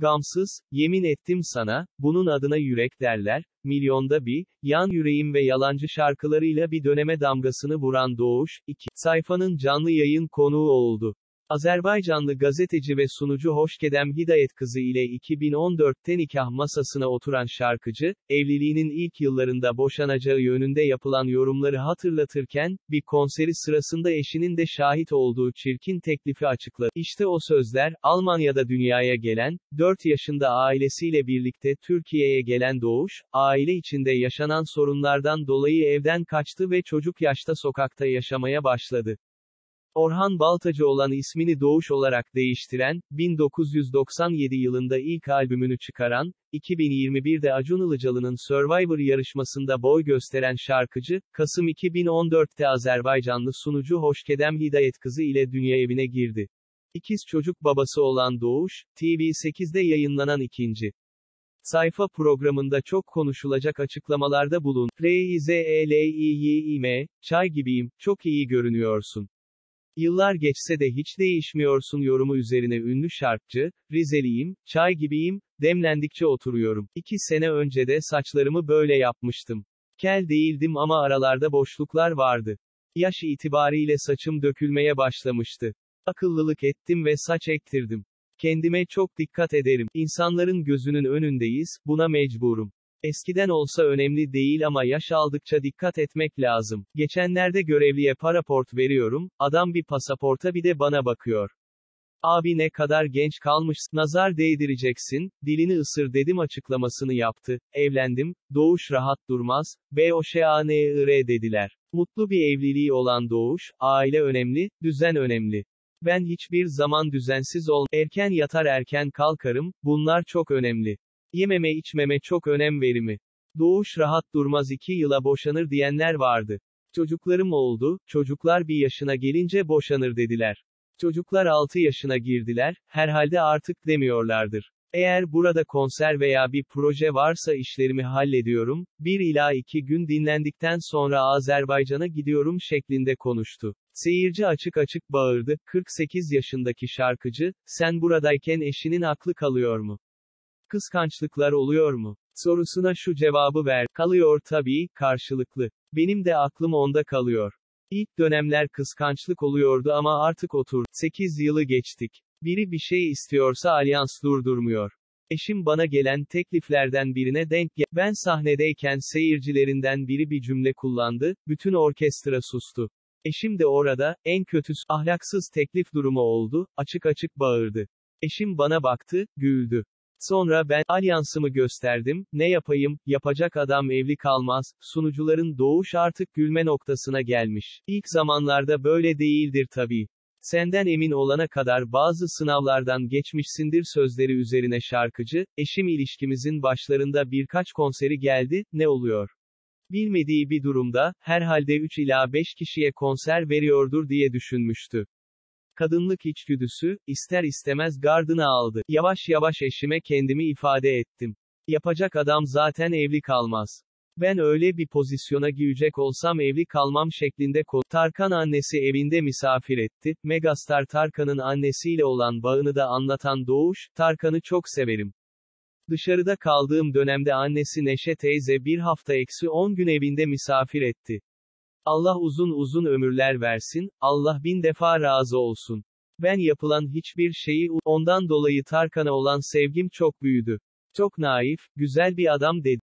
Gamsız, Yemin Ettim Sana, Bunun Adına Yürek Derler, Milyonda Bir, Yan Yüreğim ve Yalancı şarkılarıyla bir döneme damgasını vuran Doğuş, 2. Sayfa'nın canlı yayın konuğu oldu. Azerbaycanlı gazeteci ve sunucu Hoşkedem Hidayetkızı ile 2014'te nikah masasına oturan şarkıcı, evliliğinin ilk yıllarında boşanacağı yönünde yapılan yorumları hatırlatırken, bir konseri sırasında eşinin de şahit olduğu çirkin teklifi açıkladı. İşte o sözler, Almanya'da dünyaya gelen, 4 yaşında ailesiyle birlikte Türkiye'ye gelen Doğuş, aile içinde yaşanan sorunlardan dolayı evden kaçtı ve çocuk yaşta sokakta yaşamaya başladı. Orhan Baltacı olan ismini Doğuş olarak değiştiren, 1997 yılında ilk albümünü çıkaran, 2021'de Acun Ilıcalı'nın Survivor yarışmasında boy gösteren şarkıcı, Kasım 2014'te Azerbaycanlı sunucu Hoşkedem Hidayetkızı ile dünya evine girdi. İkiz çocuk babası olan Doğuş, TV8'de yayınlanan 2. Sayfa programında çok konuşulacak açıklamalarda bulundu. "Rizliyim, çay gibiyim, çok iyi görünüyorsun. Yıllar geçse de hiç değişmiyorsun" yorumu üzerine ünlü şarkıcı, "Rizeliyim, çay gibiyim, demlendikçe oturuyorum. 2 sene önce de saçlarımı böyle yapmıştım. Kel değildim ama aralarda boşluklar vardı. Yaş itibariyle saçım dökülmeye başlamıştı. Akıllılık ettim ve saç ektirdim. Kendime çok dikkat ederim. İnsanların gözünün önündeyiz, buna mecburum. Eskiden olsa önemli değil ama yaş aldıkça dikkat etmek lazım. Geçenlerde görevliye pasaport veriyorum, adam bir pasaporta bir de bana bakıyor. Abi ne kadar genç kalmışsın, nazar değdireceksin, dilini ısır dedim" açıklamasını yaptı. "Evlendim, Doğuş rahat durmaz, boşanır" dediler. Mutlu bir evliliği olan Doğuş, "Aile önemli, düzen önemli. Ben hiçbir zaman düzensiz olmam, erken yatar erken kalkarım, bunlar çok önemli. Yememe içmeme çok önem verimi. Doğuş rahat durmaz, 2 yıla boşanır diyenler vardı. Çocuklarım oldu, çocuklar bir yaşına gelince boşanır dediler. Çocuklar 6 yaşına girdiler, herhalde artık demiyorlardır. Eğer burada konser veya bir proje varsa işlerimi hallediyorum, 1 ila 2 gün dinlendikten sonra Azerbaycan'a gidiyorum" şeklinde konuştu. Seyirci açık açık bağırdı, "48 yaşındaki şarkıcı, sen buradayken eşinin aklı kalıyor mu? Kıskançlıklar oluyor mu?" sorusuna şu cevabı ver: "Kalıyor tabii, karşılıklı. Benim de aklım onda kalıyor. İlk dönemler kıskançlık oluyordu ama artık otur. 8 yılı geçtik. Biri bir şey istiyorsa alyans durdurmuyor. Eşim bana gelen tekliflerden birine denk geldi. Ben sahnedeyken seyircilerinden biri bir cümle kullandı, bütün orkestra sustu. Eşim de orada, en kötüsü, ahlaksız teklif durumu oldu, açık açık bağırdı. Eşim bana baktı, güldü. Sonra ben, alyansımı gösterdim, ne yapayım, yapacak adam evli kalmaz." Sunucuların Doğuş artık gülme noktasına gelmiş. "İlk zamanlarda böyle değildir tabii. Senden emin olana kadar bazı sınavlardan geçmişsindir" sözleri üzerine şarkıcı, "Eşim ilişkimizin başlarında birkaç konseri geldi, ne oluyor? Bilmediği bir durumda, herhalde 3 ila 5 kişiye konser veriyordur diye düşünmüştü. Kadınlık içgüdüsü, ister istemez gardını aldı. Yavaş yavaş eşime kendimi ifade ettim. Yapacak adam zaten evli kalmaz. Ben öyle bir pozisyona girecek olsam evli kalmam" şeklinde Tarkan annesi evinde misafir etti. Megastar Tarkan'ın annesiyle olan bağını da anlatan Doğuş, "Tarkan'ı çok severim. Dışarıda kaldığım dönemde annesi Neşe teyze bir hafta -10 gün evinde misafir etti. Allah uzun uzun ömürler versin, Allah 1000 defa razı olsun. Ben yapılan hiçbir şeyi ondan dolayı Tarkan'a olan sevgim çok büyüdü. Çok naif, güzel bir adam" dedi.